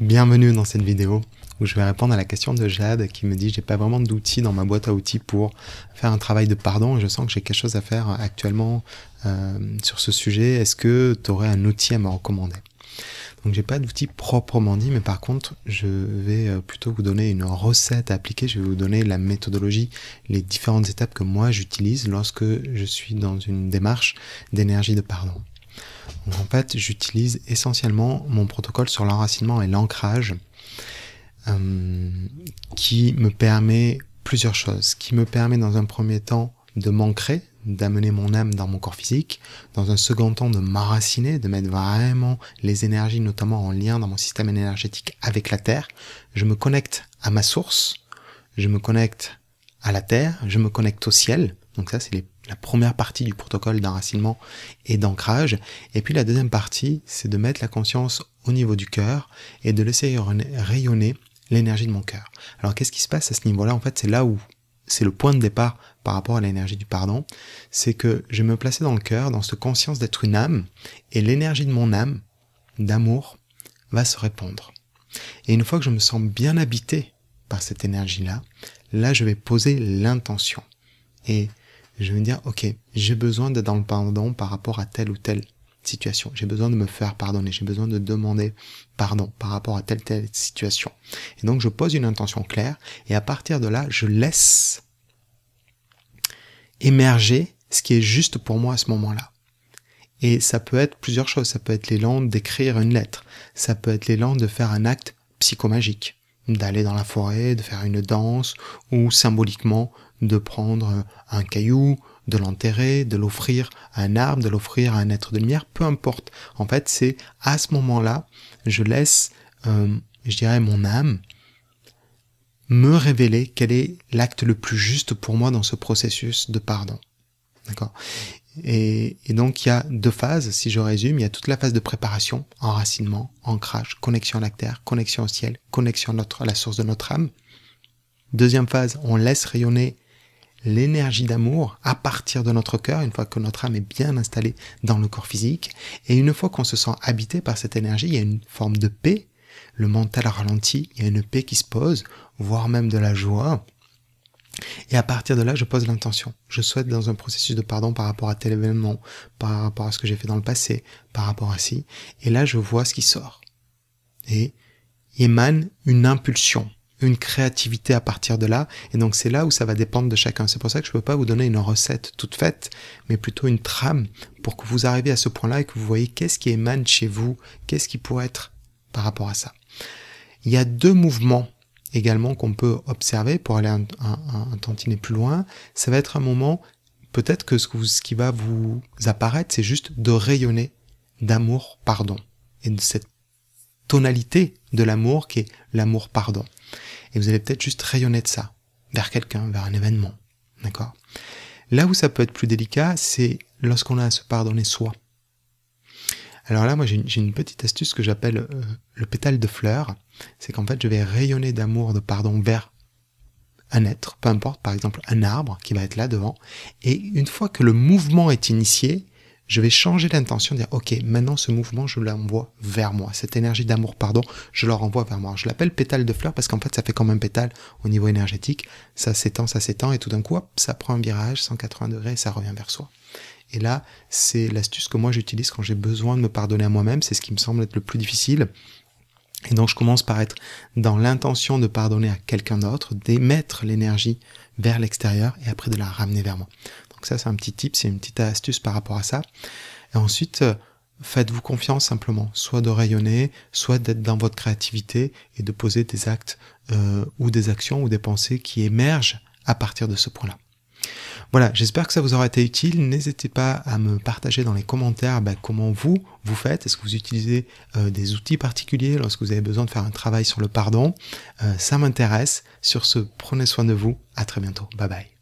Bienvenue dans cette vidéo où je vais répondre à la question de Jade qui me dit « J'ai pas vraiment d'outils dans ma boîte à outils pour faire un travail de pardon et je sens que j'ai quelque chose à faire actuellement sur ce sujet. Est-ce que tu aurais un outil à me recommander ?» Donc j'ai pas d'outil proprement dit, mais par contre je vais plutôt vous donner une recette à appliquer, je vais vous donner la méthodologie, les différentes étapes que moi j'utilise lorsque je suis dans une démarche d'énergie de pardon. Donc en fait, j'utilise essentiellement mon protocole sur l'enracinement et l'ancrage qui me permet plusieurs choses. Qui me permet dans un premier temps de m'ancrer, d'amener mon âme dans mon corps physique, dans un second temps de m'enraciner, de mettre vraiment les énergies notamment en lien dans mon système énergétique avec la Terre. Je me connecte à ma source, je me connecte à la Terre, je me connecte au ciel. Donc ça, c'est la première partie du protocole d'enracinement et d'ancrage. Et puis la deuxième partie, c'est de mettre la conscience au niveau du cœur et de laisser rayonner l'énergie de mon cœur. Alors qu'est-ce qui se passe à ce niveau-là? En fait, c'est là où c'est le point de départ par rapport à l'énergie du pardon. C'est que je vais me placer dans le cœur, dans cette conscience d'être une âme, et l'énergie de mon âme, d'amour, va se répandre. Et une fois que je me sens bien habité par cette énergie-là, là je vais poser l'intention. Et je vais me dire, ok, j'ai besoin d'être dans le pardon par rapport à telle ou telle situation. J'ai besoin de me faire pardonner, j'ai besoin de demander pardon par rapport à telle ou telle situation. Et donc je pose une intention claire et à partir de là, je laisse émerger ce qui est juste pour moi à ce moment-là. Et ça peut être plusieurs choses. Ça peut être l'élan d'écrire une lettre. Ça peut être l'élan de faire un acte psychomagique, d'aller dans la forêt, de faire une danse ou symboliquement de prendre un caillou, de l'enterrer, de l'offrir à un arbre, de l'offrir à un être de lumière, peu importe. En fait, c'est à ce moment-là, je laisse, je dirais, mon âme me révéler quel est l'acte le plus juste pour moi dans ce processus de pardon. D'accord ? Et donc, il y a deux phases, si je résume. Il y a toute la phase de préparation, enracinement, ancrage, connexion à la terre, connexion au ciel, connexion à la source de notre âme. Deuxième phase, on laisse rayonner l'énergie d'amour à partir de notre cœur, une fois que notre âme est bien installée dans le corps physique. Et une fois qu'on se sent habité par cette énergie, il y a une forme de paix, le mental ralentit, il y a une paix qui se pose, voire même de la joie. Et à partir de là, je pose l'intention. Je souhaite dans un processus de pardon par rapport à tel événement, par rapport à ce que j'ai fait dans le passé, par rapport à ci. Et là, je vois ce qui sort. Et émane une impulsion, une créativité à partir de là. Et donc, c'est là où ça va dépendre de chacun. C'est pour ça que je ne peux pas vous donner une recette toute faite, mais plutôt une trame pour que vous arriviez à ce point-là et que vous voyez qu'est-ce qui émane chez vous, qu'est-ce qui pourrait être par rapport à ça. Il y a deux mouvements également qu'on peut observer pour aller un tantinet plus loin. Ça va être un moment, peut-être que ce qui va vous apparaître, c'est juste de rayonner d'amour, pardon, et de cette tonalité de l'amour qui est l'amour, pardon. Et vous allez peut-être juste rayonner de ça, vers quelqu'un, vers un événement, d'accord? Là où ça peut être plus délicat, c'est lorsqu'on a à se pardonner soi. Alors là, moi, j'ai une petite astuce que j'appelle le pétale de fleur. C'est qu'en fait, je vais rayonner d'amour, de pardon vers un être, peu importe, par exemple un arbre qui va être là devant. Et une fois que le mouvement est initié, je vais changer l'intention, dire « Ok, maintenant ce mouvement, je l'envoie vers moi. Cette énergie d'amour, pardon, je la renvoie vers moi. » Je l'appelle pétale de fleur parce qu'en fait, ça fait comme un pétale au niveau énergétique. Ça s'étend et tout d'un coup, hop, ça prend un virage, 180 degrés, et ça revient vers soi. Et là, c'est l'astuce que moi j'utilise quand j'ai besoin de me pardonner à moi-même, c'est ce qui me semble être le plus difficile. Et donc je commence par être dans l'intention de pardonner à quelqu'un d'autre, d'émettre l'énergie vers l'extérieur et après de la ramener vers moi. Donc ça c'est un petit tip, c'est une petite astuce par rapport à ça. Et ensuite, faites-vous confiance simplement, soit de rayonner, soit d'être dans votre créativité et de poser des actes ou des actions ou des pensées qui émergent à partir de ce point-là. Voilà, j'espère que ça vous aura été utile. N'hésitez pas à me partager dans les commentaires comment vous faites. Est-ce que vous utilisez des outils particuliers lorsque vous avez besoin de faire un travail sur le pardon? Ça m'intéresse. Sur ce, prenez soin de vous. À très bientôt. Bye bye.